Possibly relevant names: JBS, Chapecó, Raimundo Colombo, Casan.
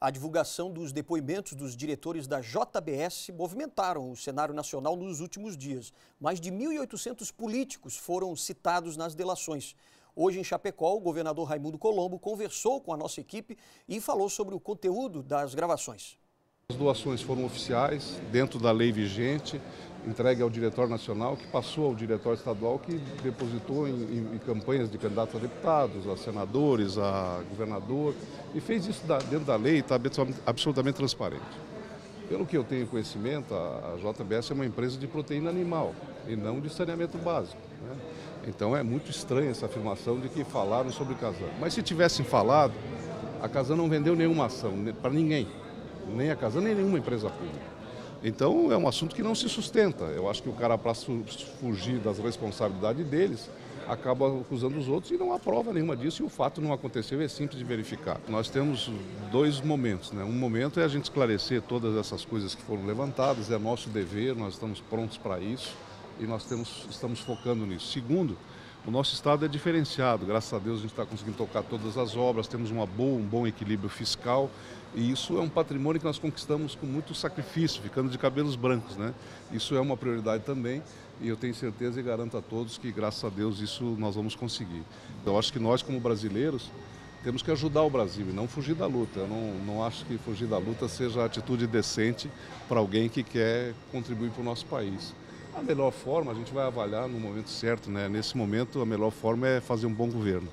A divulgação dos depoimentos dos diretores da JBS movimentaram o cenário nacional nos últimos dias. Mais de 1.800 políticos foram citados nas delações. Hoje, em Chapecó, o governador Raimundo Colombo conversou com a nossa equipe e falou sobre o conteúdo das gravações. As doações foram oficiais, dentro da lei vigente, entregue ao diretório nacional, que passou ao diretório estadual, que depositou em campanhas de candidatos a deputados, a senadores, a governador, e fez isso dentro da lei e está absolutamente transparente. Pelo que eu tenho conhecimento, a JBS é uma empresa de proteína animal e não de saneamento básico, né? Então é muito estranha essa afirmação de que falaram sobre Casan. Mas se tivessem falado, a Casan não vendeu nenhuma ação para ninguém. Nem a Casan, nem nenhuma empresa pública. Então é um assunto que não se sustenta. Eu acho que o cara, para fugir das responsabilidades deles, acaba acusando os outros e não há prova nenhuma disso, e o fato não aconteceu, é simples de verificar. Nós temos dois momentos, né? Um momento é a gente esclarecer todas essas coisas que foram levantadas, é nosso dever, nós estamos prontos para isso e nós estamos focando nisso. Segundo, o nosso estado é diferenciado, graças a Deus a gente está conseguindo tocar todas as obras, temos um bom equilíbrio fiscal, e isso é um patrimônio que nós conquistamos com muito sacrifício, ficando de cabelos brancos, né? Isso é uma prioridade também, e eu tenho certeza e garanto a todos que, graças a Deus, isso nós vamos conseguir. Eu acho que nós, como brasileiros, temos que ajudar o Brasil e não fugir da luta. Eu não acho que fugir da luta seja a atitude decente para alguém que quer contribuir para o nosso país. A melhor forma, a gente vai avaliar no momento certo, né? Nesse momento, a melhor forma é fazer um bom governo.